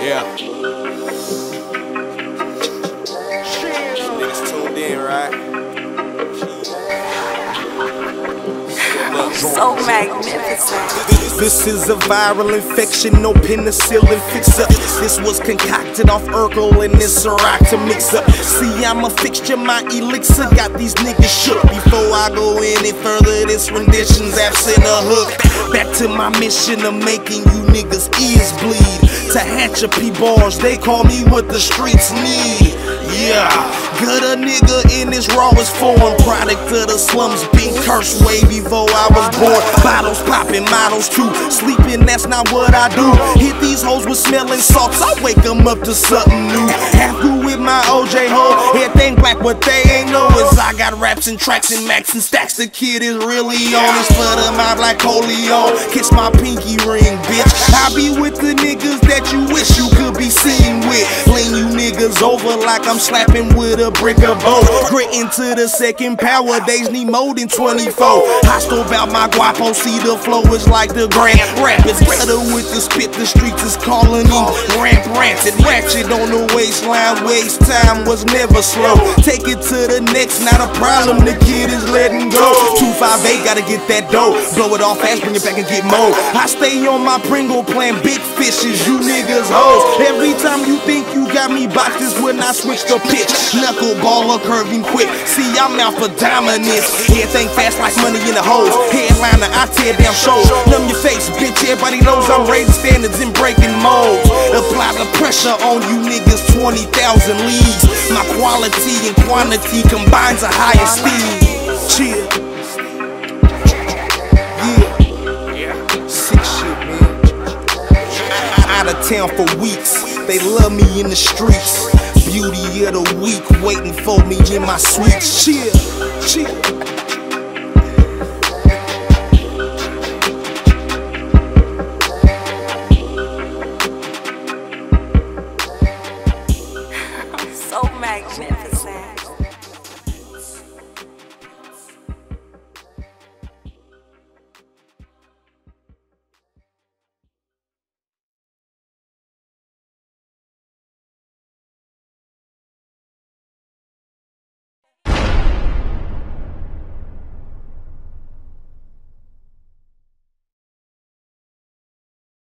Yeah. Niggas tuned in, right? So magnificent. This is a viral infection, no penicillin fix-up. This was concocted off Urkel and it's a rock to mix up. See, I'm a fixture, my elixir got these niggas shook. Before I go any further, this rendition's absent a hook. Back to my mission of making you niggas ears bleed. To hatch a P-bars, they call me what the streets need. Yeah, good a nigga in his rawest form. Product of the slums, been cursed way before I was born. Bottles popping, models too. Sleeping, that's not what I do. Hit these hoes with smelling salts, I wake them up to something new. Half who with my OJ hoe, everything black, what they ain't know is I got raps and tracks and max and stacks. The kid is really on, it's blood of mine like polio. Kiss my pinky ring, bitch. I be with the niggas that you wish you could be seen with. Lean you niggas over like I'm slapping with a brick of bow. Grit into the second power, days need more than 24. Hostile about my guapo, see the flow is like the grand rapids. Better with the spit, the streets is calling him ramp rancid. Ratchet on the waistline, waste time was never slow. Take it to the next, not a problem, the kid is letting go. 258, gotta get that dough. Blow it off fast, bring it back and get more. I stay on my Pringle playing big fishes, you niggas hoes. Every time you think you got me boxed is when I switch the pitch. Knuckleballer curving quick, see I'm out for dominance. Everything fast like money in the hoes. Headliner, I tear down shows. Numb your face, bitch, everybody knows I'm raising standards and breaking molds. Apply the pressure on you niggas, 20,000 leagues. My quality and quantity combines a higher speed. Chill. Town for weeks, they love me in the streets. Beauty of the week waiting for me in my suite. Chill, chill.